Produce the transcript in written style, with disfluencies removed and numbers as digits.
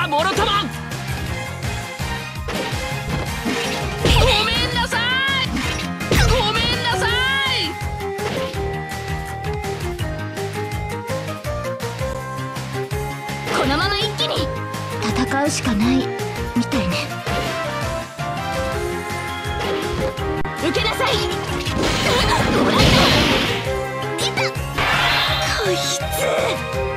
ばもろとも。ごめんなさい、ごめんなさい。このまま一気に戦うしかないみたいね。受けなさい。もらった。いた。こいつ。